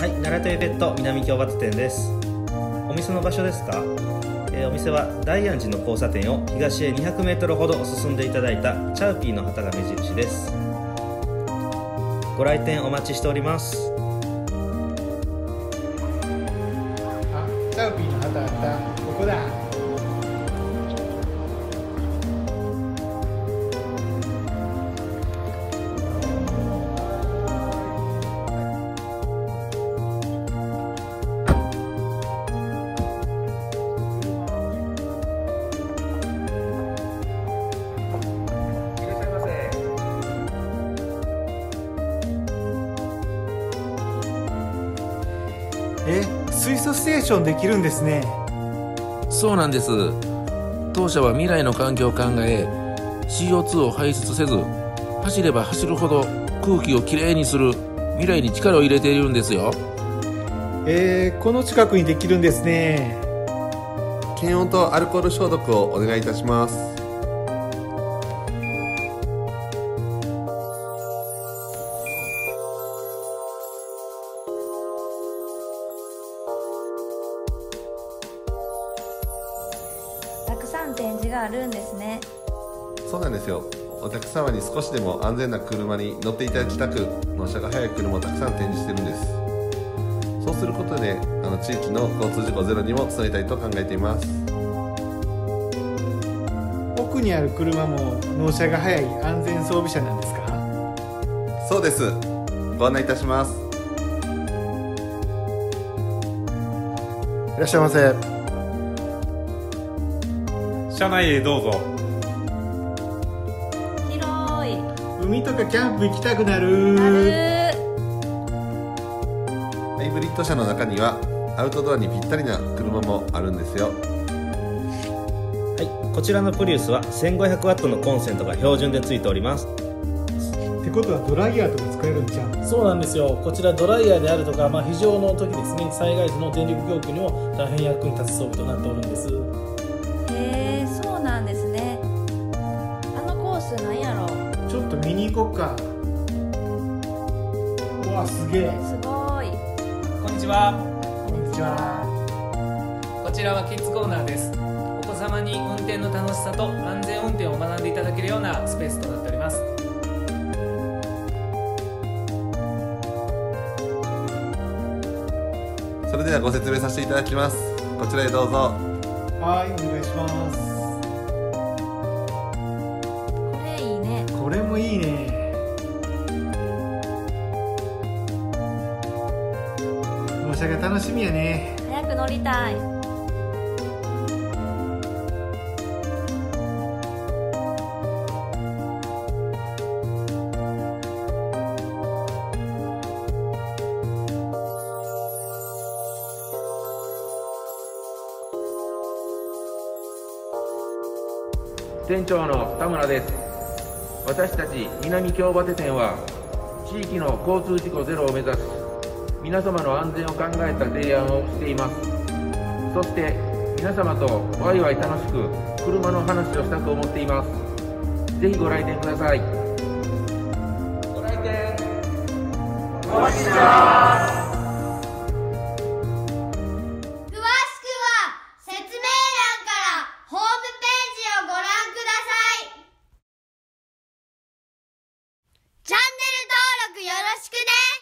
はい、ならとゆべっと南京松店です。お店の場所ですか、お店は大安寺の交差点を東へ200メートルほど進んでいただいたチャウピーの旗が目印です。ご来店お待ちしております。あ、チャウピーの旗あった。ここだ。水素ステーションできるんですね。そうなんです。当社は未来の環境を考え、 CO2 を排出せず、走れば走るほど空気をきれいにする未来に力を入れているんですよ。この近くにできるんですね。検温とアルコール消毒をお願いいたします。たくさん展示があるんですね。そうなんですよ。お客様に少しでも安全な車に乗っていただきたく、納車が早い車をたくさん展示してるんです。そうすることで地域の交通事故ゼロにもつなげたいと考えています。奥にある車も納車が早い安全装備車なんですか？そうです。ご案内いたします。いらっしゃいませ。車内へどうぞ。広い。海とかキャンプ行きたくなる。ハイブリッド車の中にはアウトドアにぴったりな車もあるんですよ。はい、こちらのプリウスは1500ワットのコンセントが標準でついております。ってことはドライヤーとか使えるんじゃん。そうなんですよ。こちらドライヤーであるとか、非常の時ですね、災害時の電力供給にも大変役に立つ装備となっておるんです。そうなんですね。コースなんやろ。ちょっと見に行こっか。うわ、すげえ。すごい。こんにちは。こんにちは。こちらはキッズコーナーです。お子様に運転の楽しさと安全運転を学んでいただけるようなスペースとなっております。それではご説明させていただきます。こちらへどうぞ。はい、お願いします。これもいいね。納車が楽しみやね。早く乗りたい。店長の田村です。私たち南京バテ店は地域の交通事故ゼロを目指し、皆様の安全を考えた提案をしています。そして皆様とワイワイ楽しく車の話をしたく思っています。ぜひご来店ください。ご来店お待ちしてます。詳しくは説明欄からホームページをご覧ください。チャンネル登録よろしくね。